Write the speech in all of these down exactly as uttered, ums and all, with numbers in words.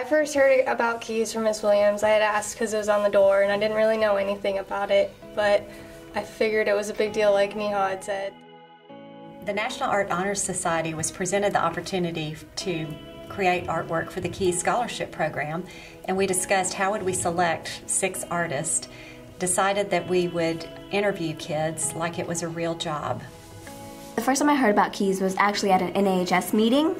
I first heard about Keys from Miz Williams. I had asked because it was on the door and I didn't really know anything about it, but I figured it was a big deal like Neha had said. The National Art Honors Society was presented the opportunity to create artwork for the Keys Scholarship Program, and we discussed how would we select six artists, decided that we would interview kids like it was a real job. The first time I heard about Keys was actually at an N A H S meeting,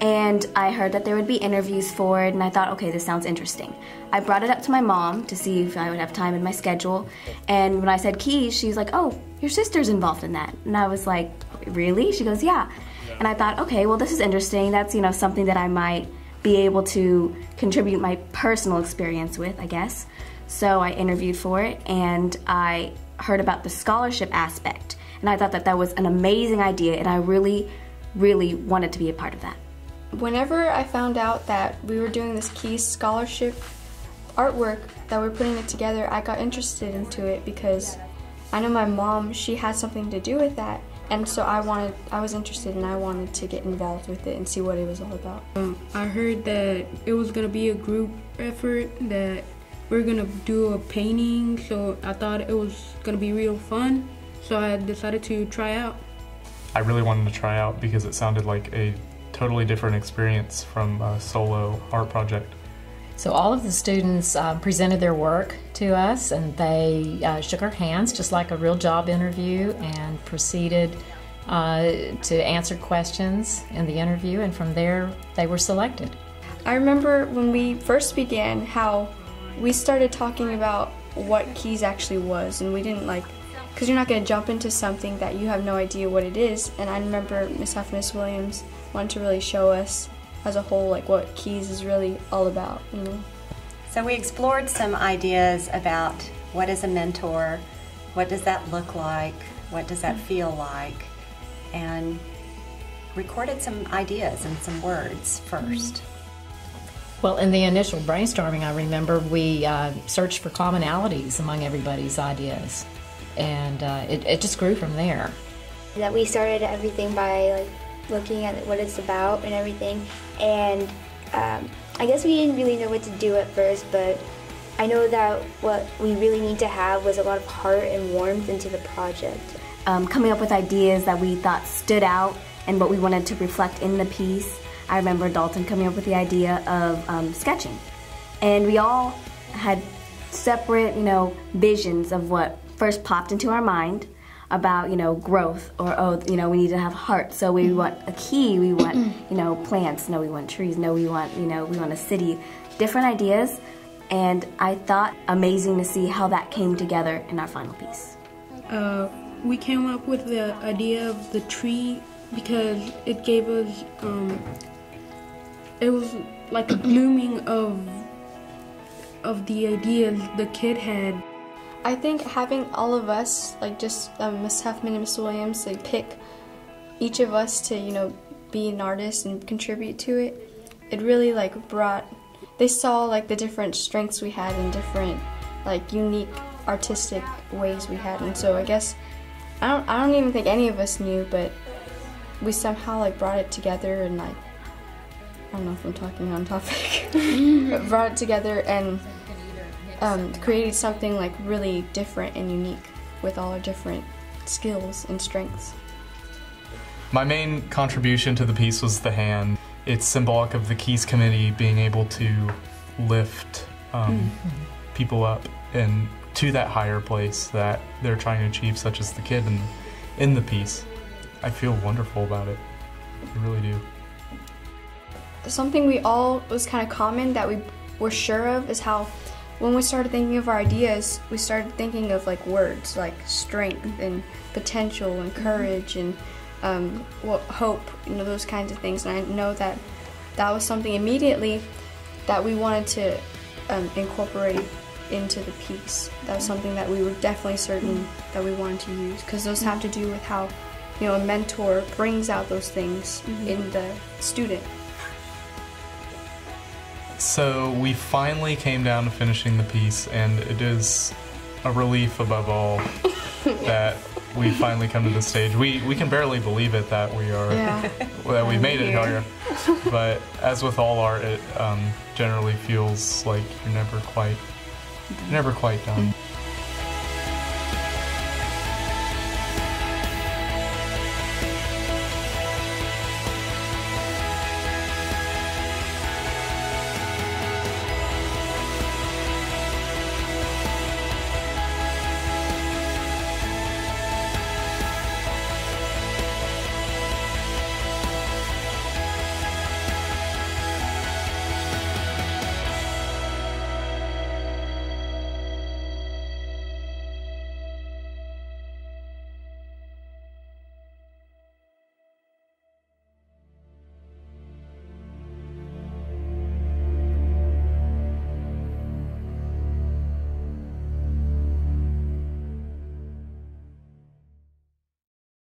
and I heard that there would be interviews for it, and I thought, okay, this sounds interesting. I brought it up to my mom to see if I would have time in my schedule, and when I said Keys, she was like, oh, your sister's involved in that. And I was like, really? She goes, yeah. And I thought, okay, well, this is interesting. That's, you know, something that I might be able to contribute my personal experience with, I guess. So I interviewed for it, and I heard about the scholarship aspect. And I thought that that was an amazing idea, and I really, really wanted to be a part of that. Whenever I found out that we were doing this Keys Scholarship artwork, that we're putting it together, I got interested into it because I know my mom, she had something to do with that. And so I wanted, I was interested and I wanted to get involved with it and see what it was all about. Um, I heard that it was going to be a group effort, that we're going to do a painting, so I thought it was going to be real fun. So I decided to try out. I really wanted to try out because it sounded like a totally different experience from a solo art project. So all of the students uh, presented their work to us, and they uh, shook our hands just like a real job interview and proceeded uh, to answer questions in the interview, and from there they were selected. I remember when we first began how we started talking about what Keys actually was, and we didn't like, because you're not going to jump into something that you have no idea what it is, and I remember Miz Huff and Miz Williams wanted to really show us as a whole, like what Keys is really all about. You know? So we explored some ideas about what is a mentor, what does that look like, what does that feel like, and recorded some ideas and some words first. Well, in the initial brainstorming, I remember we uh, searched for commonalities among everybody's ideas, and uh, it, it just grew from there. That we started everything by like looking at what it's about and everything, and um, I guess we didn't really know what to do at first, but I know that what we really need to have was a lot of heart and warmth into the project. Um, coming up with ideas that we thought stood out and what we wanted to reflect in the piece, I remember Dalton coming up with the idea of um, sketching, and we all had separate, you know, visions of what first popped into our mind about, you know, growth, or, oh, you know, we need to have heart, so we want a key, we want, you know, plants, no, we want trees, no, we want, you know, we want a city. Different ideas, and I thought amazing to see how that came together in our final piece. Uh, we came up with the idea of the tree because it gave us, um, it was like a blooming of, of the ideas the kid had. I think having all of us, like just um, Miz Huffman and Miz Williams, like pick each of us to, you know, be an artist and contribute to it, it really like brought, they saw like the different strengths we had and different like unique artistic ways we had, and so I guess, I don't, I don't even think any of us knew, but we somehow like brought it together and like, I don't know if I'm talking on topic, but brought it together and Um, created something like really different and unique with all our different skills and strengths. My main contribution to the piece was the hand. It's symbolic of the Keys Committee being able to lift um, mm-hmm. people up and to that higher place that they're trying to achieve, such as the kid in, in the piece. I feel wonderful about it, I really do. Something we all was kind of common that we were sure of is how when we started thinking of our ideas, we started thinking of like words, like strength and potential and courage and um, well, hope, you know, those kinds of things. And I know that that was something immediately that we wanted to um, incorporate into the piece. That was something that we were definitely certain that we wanted to use, because those have to do with how, you know, a mentor brings out those things mm-hmm. in the student. So we finally came down to finishing the piece, and it is a relief above all that we finally come to the stage. We we can barely believe it that we are yeah. that we made it here. But as with all art, it um, generally feels like you're never quite you're never quite done.